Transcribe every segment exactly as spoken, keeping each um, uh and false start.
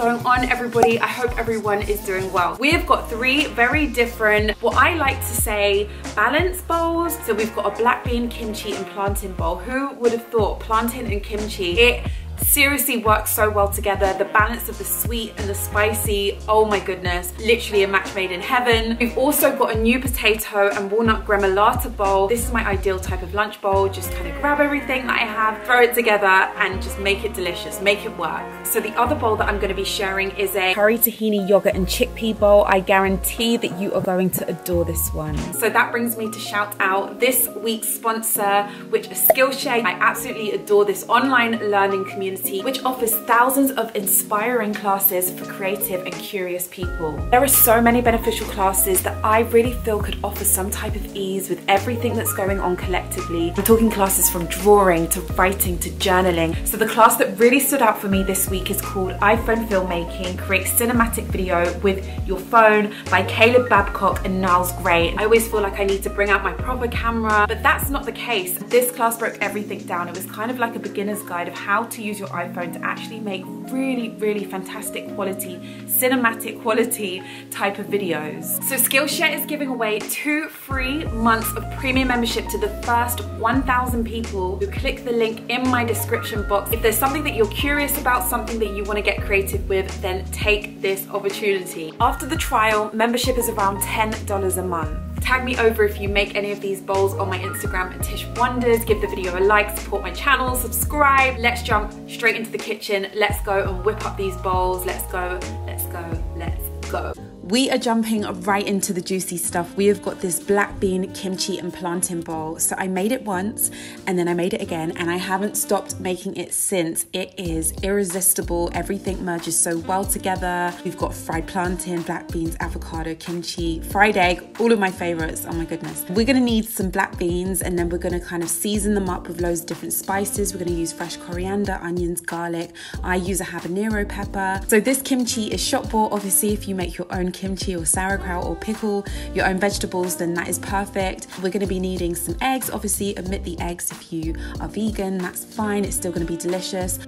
going on, everybody? I hope everyone is doing well. We've got three very different, what I like to say, balanced bowls. So we've got a black bean, kimchi, and plantain bowl. Who would have thought plantain and kimchi? It seriously works so well together. The balance of the sweet and the spicy, oh my goodness, literally a match made in heaven. We've also got a new potato and walnut gremolata bowl. This is my ideal type of lunch bowl. Just kind of grab everything that I have, throw it together and just make it delicious, make it work. So the other bowl that I'm going to be sharing is a curry tahini yogurt and chickpea bowl. I guarantee that you are going to adore this one. So that brings me to shout out this week's sponsor, which is Skillshare. I absolutely adore this online learning community, which offers thousands of inspiring classes for creative and curious people. There are so many beneficial classes that I really feel could offer some type of ease with everything that's going on collectively. I'm talking classes from drawing to writing to journaling. So the class that really stood out for me this week is called iPhone Filmmaking, Create Cinematic Video with Your Phone by Caleb Babcock and Niles Gray. I always feel like I need to bring out my proper camera, but that's not the case. This class broke everything down. It was kind of like a beginner's guide of how to use your iPhone to actually make really, really fantastic quality, cinematic quality type of videos. So Skillshare is giving away two free months of premium membership to the first one thousand people who click the link in my description box. If there's something that you're curious about, something that you want to get creative with, then take this opportunity. After the trial, membership is around ten dollars a month. Tag me over if you make any of these bowls on my Instagram at Tish Wonders. Give the video a like, support my channel, subscribe. Let's jump straight into the kitchen. Let's go and whip up these bowls. Let's go, let's go, let's go. We are jumping right into the juicy stuff. We have got this black bean, kimchi, and plantain bowl. So I made it once and then I made it again and I haven't stopped making it since. It is irresistible. Everything merges so well together. We've got fried plantain, black beans, avocado, kimchi, fried egg, all of my favorites, oh my goodness. We're gonna need some black beans and then we're gonna kind of season them up with loads of different spices. We're gonna use fresh coriander, onions, garlic. I use a habanero pepper. So this kimchi is shop bought. Obviously, if you make your own kimchi, kimchi or sauerkraut or pickle your own vegetables, then that is perfect. We're going to be needing some eggs. Obviously, omit the eggs if you are vegan, that's fine, it's still going to be delicious.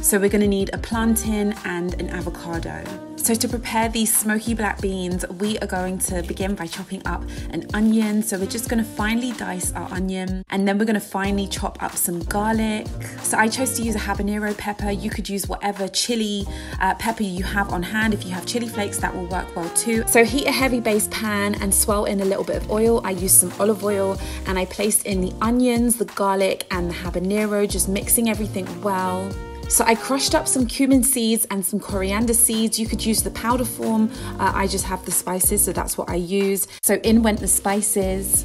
So we're going to need a plantain and an avocado. So to prepare these smoky black beans, we are going to begin by chopping up an onion. So we're just going to finely dice our onion and then we're going to finely chop up some garlic. So I chose to use a habanero pepper. You could use whatever chili uh, pepper you have on hand. If you have chili flakes, that will work well too. So heat a heavy base pan and swirl in a little bit of oil. I used some olive oil and I placed in the onions, the garlic and the habanero, just mixing everything well. So I crushed up some cumin seeds and some coriander seeds. You could use the powder form. Uh, I just have the spices, so that's what I use. So in went the spices.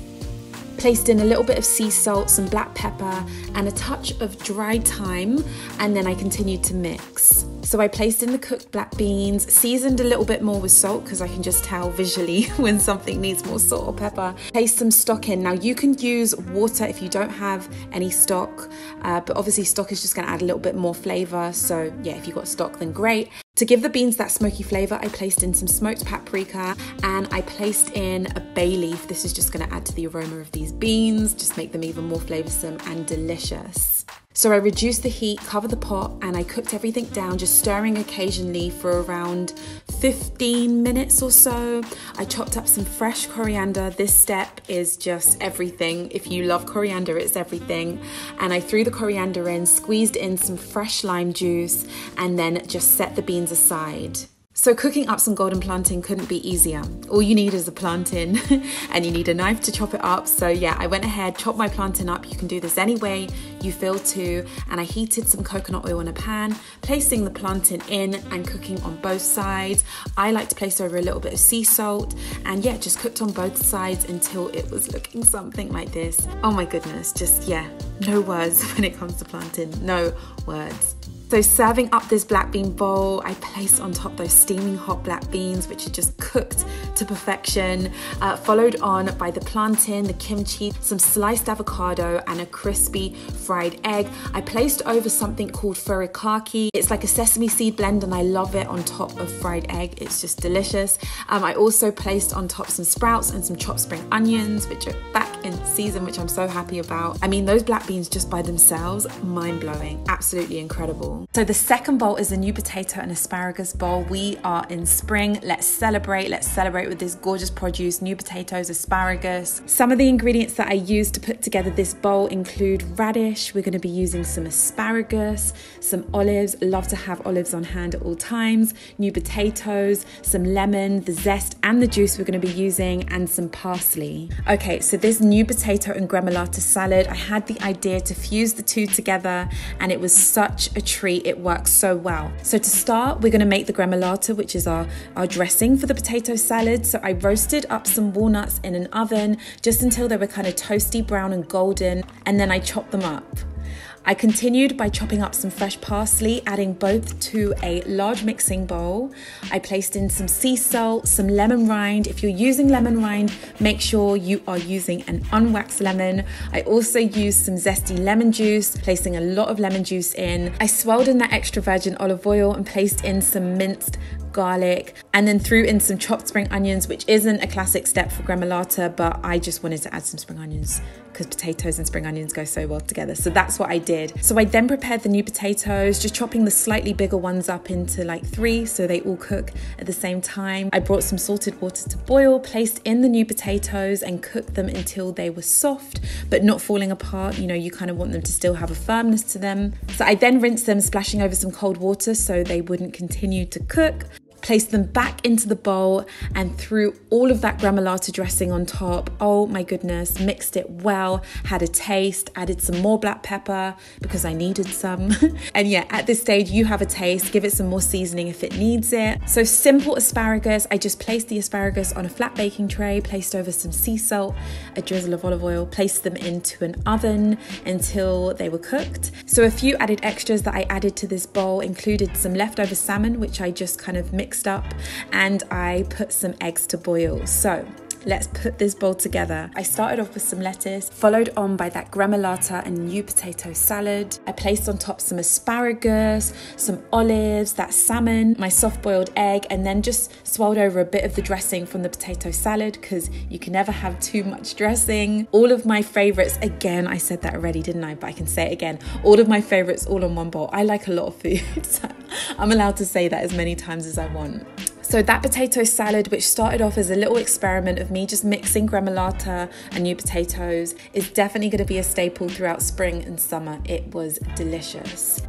Placed in a little bit of sea salt, some black pepper, and a touch of dried thyme, and then I continued to mix. So I placed in the cooked black beans, seasoned a little bit more with salt because I can just tell visually when something needs more salt or pepper. Place some stock in. Now you can use water if you don't have any stock, uh, but obviously stock is just going to add a little bit more flavour. So yeah, if you've got stock, then great. To give the beans that smoky flavor, I placed in some smoked paprika and I placed in a bay leaf. This is just gonna add to the aroma of these beans, just make them even more flavorsome and delicious. So I reduced the heat, covered the pot, and I cooked everything down, just stirring occasionally for around fifteen minutes or so. I chopped up some fresh coriander. This step is just everything. If you love coriander, it's everything. And I threw the coriander in, squeezed in some fresh lime juice, and then just set the beans aside. So cooking up some golden plantain couldn't be easier. All you need is a plantain and you need a knife to chop it up. So yeah, I went ahead, chopped my plantain up. You can do this any way you feel to. And I heated some coconut oil in a pan, placing the plantain in and cooking on both sides. I like to place over a little bit of sea salt and yeah, just cooked on both sides until it was looking something like this. Oh my goodness, just yeah, no words when it comes to plantain, no words. So serving up this black bean bowl, I placed on top those steaming hot black beans, which are just cooked to perfection, uh, followed on by the plantain, the kimchi, some sliced avocado, and a crispy fried fried egg. I placed over something called furikake. It's like a sesame seed blend and I love it on top of fried egg. It's just delicious. Um, I also placed on top some sprouts and some chopped spring onions, which are back in season, which I'm so happy about. I mean, those black beans just by themselves, mind-blowing, absolutely incredible. So the second bowl is a new potato and asparagus bowl. We are in spring, let's celebrate. Let's celebrate with this gorgeous produce, new potatoes, asparagus. Some of the ingredients that I used to put together this bowl include radish. We're gonna be using some asparagus, some olives, love to have olives on hand at all times, new potatoes, some lemon, the zest and the juice we're gonna be using, and some parsley. Okay, so this new potato and gremolata salad, I had the idea to fuse the two together and it was such a treat, it worked so well. So to start, we're gonna make the gremolata, which is our, our dressing for the potato salad. So I roasted up some walnuts in an oven just until they were kind of toasty brown and golden, and then I chopped them up. I continued by chopping up some fresh parsley, adding both to a large mixing bowl. I placed in some sea salt, some lemon rind. If you're using lemon rind, make sure you are using an unwaxed lemon. I also used some zesty lemon juice, placing a lot of lemon juice in. I swirled in that extra virgin olive oil and placed in some minced garlic, and then threw in some chopped spring onions, which isn't a classic step for gremolata, but I just wanted to add some spring onions because potatoes and spring onions go so well together. So that's what I did. So I then prepared the new potatoes, just chopping the slightly bigger ones up into like three so they all cook at the same time. I brought some salted water to boil, placed in the new potatoes and cooked them until they were soft, but not falling apart. You know, you kind of want them to still have a firmness to them. So I then rinsed them, splashing over some cold water so they wouldn't continue to cook. Placed them back into the bowl and threw all of that gremolata dressing on top. Oh my goodness, mixed it well, had a taste, added some more black pepper because I needed some. And yeah, at this stage, you have a taste, give it some more seasoning if it needs it. So simple asparagus, I just placed the asparagus on a flat baking tray, placed over some sea salt, a drizzle of olive oil, placed them into an oven until they were cooked. So a few added extras that I added to this bowl included some leftover salmon, which I just kind of mixed up, and I put some eggs to boil. So let's put this bowl together. I started off with some lettuce, followed on by that gremolata and new potato salad. I placed on top some asparagus, some olives, that salmon, my soft boiled egg, and then just swirled over a bit of the dressing from the potato salad because you can never have too much dressing. All of my favorites, again, I said that already, didn't I? But I can say it again. All of my favorites all on one bowl. I like a lot of food, so I'm allowed to say that as many times as I want. So that potato salad, which started off as a little experiment of me just mixing gremolata and new potatoes, is definitely going to be a staple throughout spring and summer. It was delicious.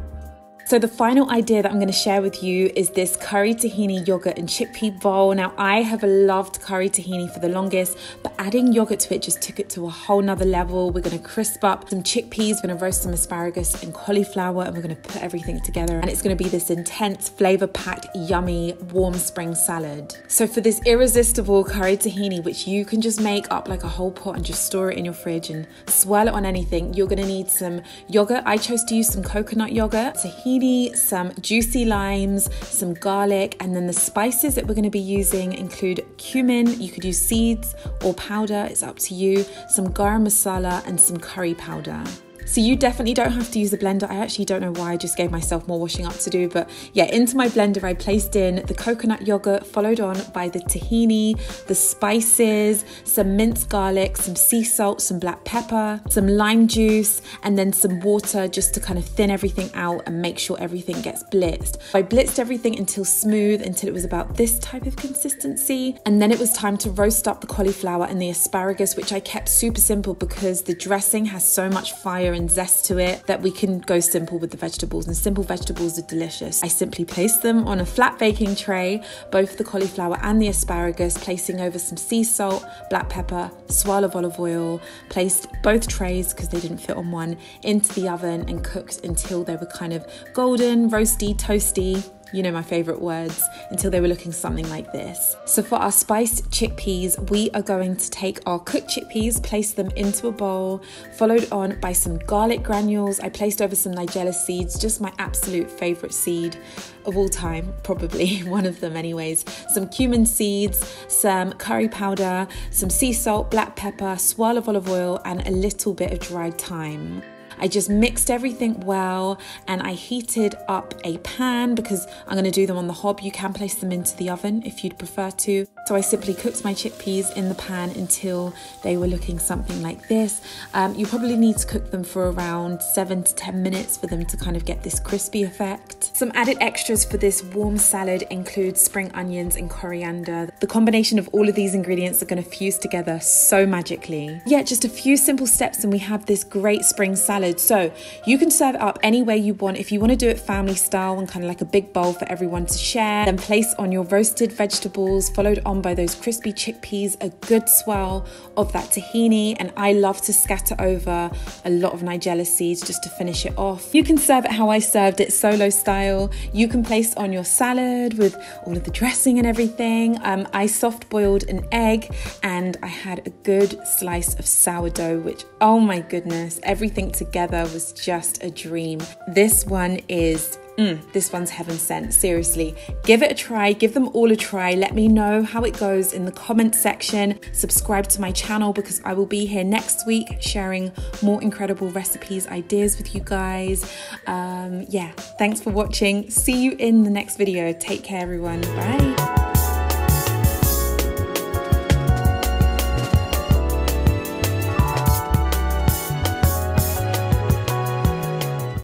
So the final idea that I'm going to share with you is this curry tahini yogurt and chickpea bowl. Now I have loved curry tahini for the longest, but adding yogurt to it just took it to a whole nother level. We're going to crisp up some chickpeas, we're going to roast some asparagus and cauliflower, and we're going to put everything together. And it's going to be this intense, flavor-packed, yummy, warm spring salad. So for this irresistible curry tahini, which you can just make up like a whole pot and just store it in your fridge and swirl it on anything, you're going to need some yogurt. I chose to use some coconut yogurt, tahini, some juicy limes, some garlic, and then the spices that we're going to be using include cumin, you could use seeds or powder, it's up to you, some garam masala and some curry powder. So you definitely don't have to use a blender. I actually don't know why, I just gave myself more washing up to do, but yeah, into my blender I placed in the coconut yogurt, followed on by the tahini, the spices, some minced garlic, some sea salt, some black pepper, some lime juice, and then some water just to kind of thin everything out and make sure everything gets blitzed. I blitzed everything until smooth, until it was about this type of consistency, and then it was time to roast up the cauliflower and the asparagus, which I kept super simple because the dressing has so much fire and zest to it that we can go simple with the vegetables, and simple vegetables are delicious. I simply placed them on a flat baking tray, both the cauliflower and the asparagus, placing over some sea salt, black pepper, swirl of olive oil, placed both trays because they didn't fit on one into the oven and cooked until they were kind of golden, roasty, toasty. You know my favorite words, until they were looking something like this. So for our spiced chickpeas, we are going to take our cooked chickpeas, place them into a bowl, followed on by some garlic granules. I placed over some Nigella seeds, just my absolute favorite seed of all time, probably one of them anyways. Some cumin seeds, some curry powder, some sea salt, black pepper, swirl of olive oil, and a little bit of dried thyme. I just mixed everything well and I heated up a pan because I'm going to do them on the hob. You can place them into the oven if you'd prefer to. So I simply cooked my chickpeas in the pan until they were looking something like this. Um, you probably need to cook them for around seven to ten minutes for them to kind of get this crispy effect. Some added extras for this warm salad include spring onions and coriander. The combination of all of these ingredients are going to fuse together so magically. Yeah, just a few simple steps and we have this great spring salad. So you can serve it up any way you want. If you want to do it family style and kind of like a big bowl for everyone to share, then place on your roasted vegetables, followed on by those crispy chickpeas, a good swirl of that tahini, and I love to scatter over a lot of Nigella seeds just to finish it off. You can serve it how I served it, solo style. You can place on your salad with all of the dressing and everything. Um, I soft boiled an egg and I had a good slice of sourdough, which, oh my goodness, everything together was just a dream. This one is Mm, this one's heaven sent, seriously. Give it a try, give them all a try. Let me know how it goes in the comment section. Subscribe to my channel because I will be here next week sharing more incredible recipes, ideas with you guys. Um, yeah, thanks for watching. See you in the next video. Take care, everyone. Bye.